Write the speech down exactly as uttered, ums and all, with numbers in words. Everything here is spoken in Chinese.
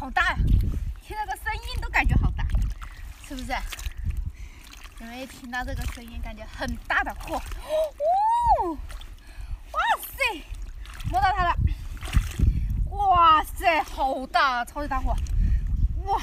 好大呀！听那个声音都感觉好大，是不是？因为听到这个声音，感觉很大的货。哦，哇塞，摸到它了！哇塞，好大，超级大货！哇！